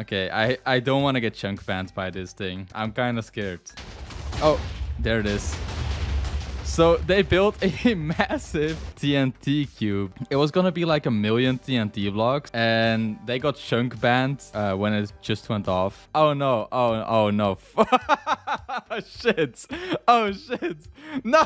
Okay, I don't want to get chunk banned by this thing. I'm kind of scared. Oh, there it is. So they built a massive TNT cube. It was gonna be like 1 million TNT blocks, and they got chunk banned when it just went off. Oh no! Oh no! Shit! Oh shit! No!